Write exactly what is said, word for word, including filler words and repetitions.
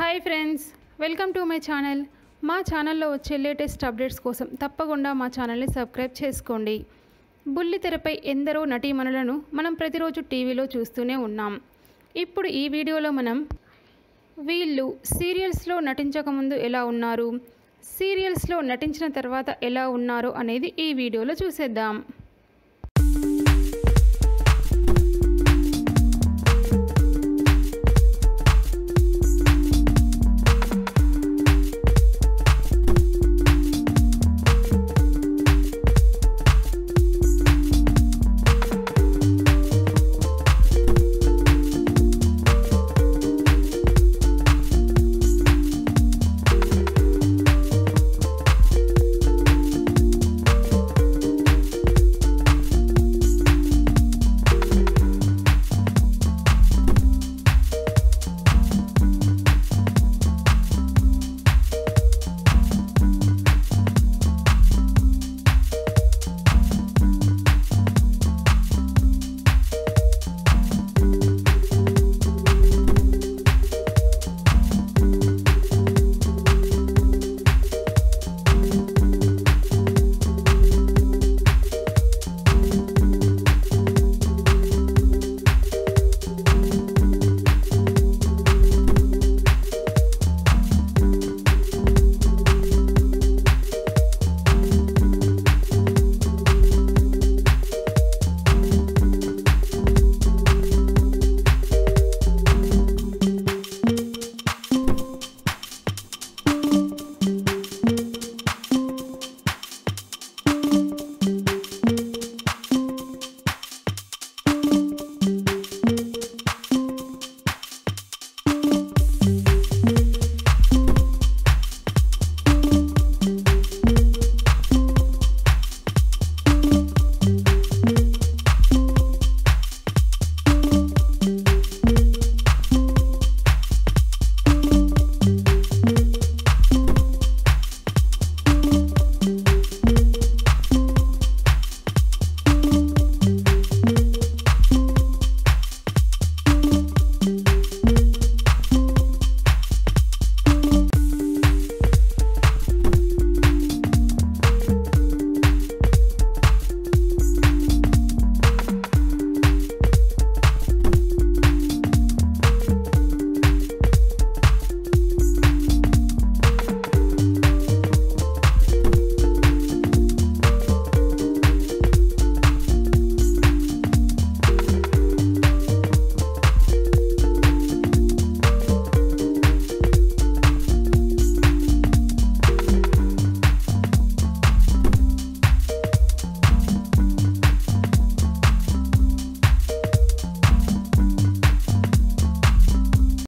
Hi friends, welcome to my channel. మా ఛానల్లో వచ్చే లేటెస్ట్ అప్డేట్స్ కోసం తప్పకుండా మా ఛానల్ని సబ్స్క్రైబ్ చేసుకోండి. బుల్లితెరపై ఎందరో నటీమణులను మనం ప్రతిరోజు టీవీలో చూస్తూనే ఉన్నాం. ఇప్పుడు ఈ వీడియోలో మనం వీళ్ళు సీరియల్స్లో నటించకముందు ఎలా ఉన్నారు, సీరియల్స్లో నటించిన తర్వాత ఎలా ఉన్నారు అనేది ఈ వీడియోలో చూసేద్దాం.